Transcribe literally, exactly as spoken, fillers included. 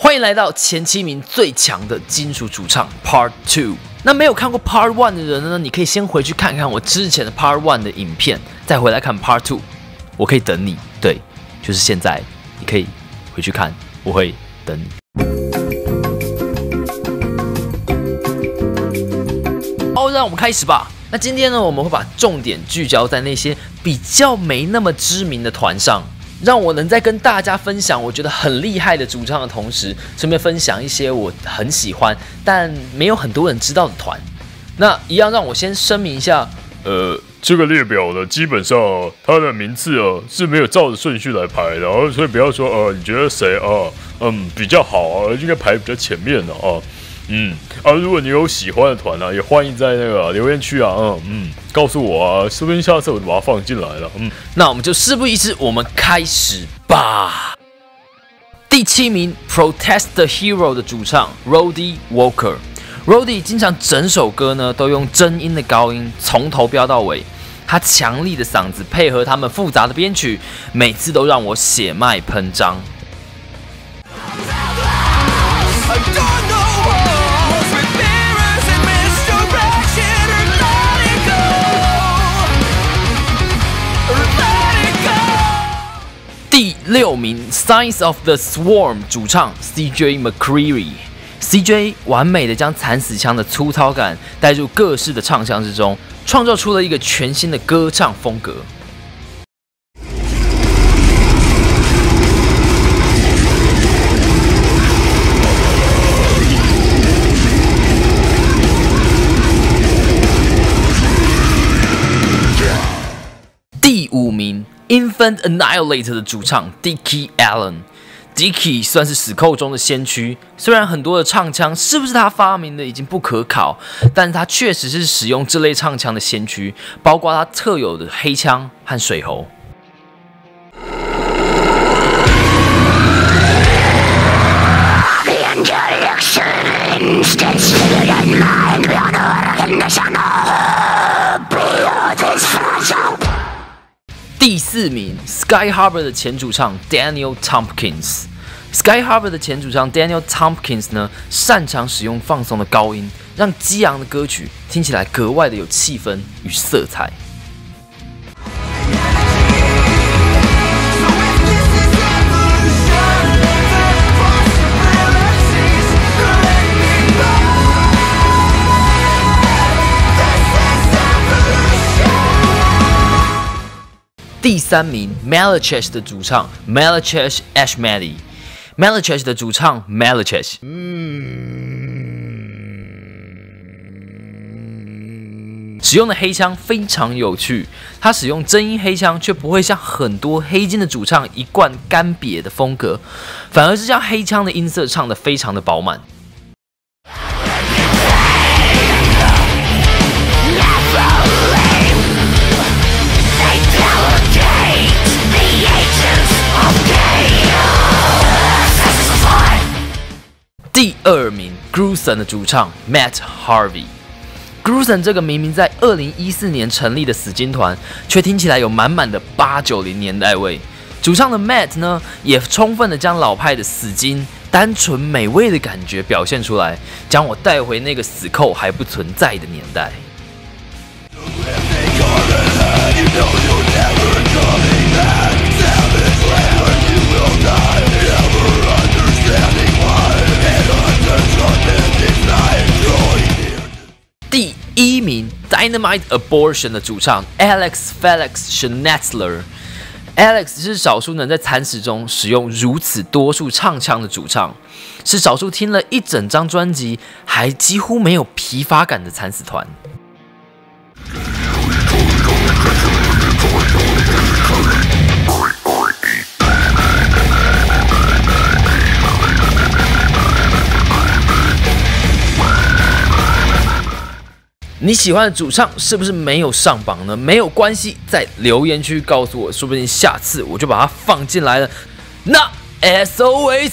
欢迎来到前七名最强的金属主唱 Part Two。那没有看过 Part One 的人呢，你可以先回去看看我之前的 Part One 的影片，再回来看 Part Two。我可以等你，对，就是现在，你可以回去看，我会等你。 好，让我们开始吧。那今天呢，我们会把重点聚焦在那些比较没那么知名的团上，让我能在跟大家分享我觉得很厉害的主唱的同时，顺便分享一些我很喜欢但没有很多人知道的团。那一样，让我先声明一下，呃，这个列表呢，基本上、啊、它的名次啊是没有照着顺序来排的，然后所以不要说呃，你觉得谁啊，嗯，比较好啊，应该排比较前面的啊。 嗯啊，如果你有喜欢的团啊，也欢迎在那个留言区啊，嗯嗯，告诉我啊，说不定下次我就把它放进来了。嗯，那我们就事不宜迟，我们开始吧。第七名 ，Protest the Hero 的主唱 Rody Walker。Rody 经常整首歌呢都用真音的高音从头飙到尾，他强力的嗓子配合他们复杂的编曲，每次都让我血脉喷张。 第六名 ，Signs of the Swarm 主唱 C J McCrary。C J 完美的将惨死腔的粗糙感带入各式的唱腔之中，创造出了一个全新的歌唱风格。第五名。 Infant Annihilator 的主唱 Dicky Allen， Dicky 算是死扣中的先驱。虽然很多的唱腔是不是他发明的已经不可考，但是他确实是使用这类唱腔的先驱，包括他特有的黑腔和水喉。 第四名 ，Sky Harbor 的前主唱 Daniel Tompkins。Sky Harbor 的前主唱 Daniel Tompkins 呢，擅长使用放松的高音，让激昂的歌曲听起来格外的有气氛与色彩。第三名 ，Melachesh 的主唱 Melachesh Ashmedi。Melachesh 的主唱 Melachesh。使用的黑腔非常有趣，他使用真音黑腔，却不会像很多黑金的主唱一贯干瘪的风格，反而是将黑腔的音色唱得非常的饱满。 第二名 ，Grunson 的主唱 Matt Harvey。Grunson 这个明明在二零一四年成立的死金团，却听起来有满满的八九零年代味。主唱的 Matt 呢，也充分的将老派的死金单纯美味的感觉表现出来，将我带回那个死扣还不存在的年代。 第一名 ，Dynamite Abortion 的主唱 Alex Felix Schnetzler。Alex 是少数能在惨死中使用如此多数唱腔的主唱，是少数听了一整张专辑还几乎没有疲乏感的惨死团。 你喜欢的主唱是不是没有上榜呢？没有关系，在留言区告诉我，说不定下次我就把它放进来了。那 as always。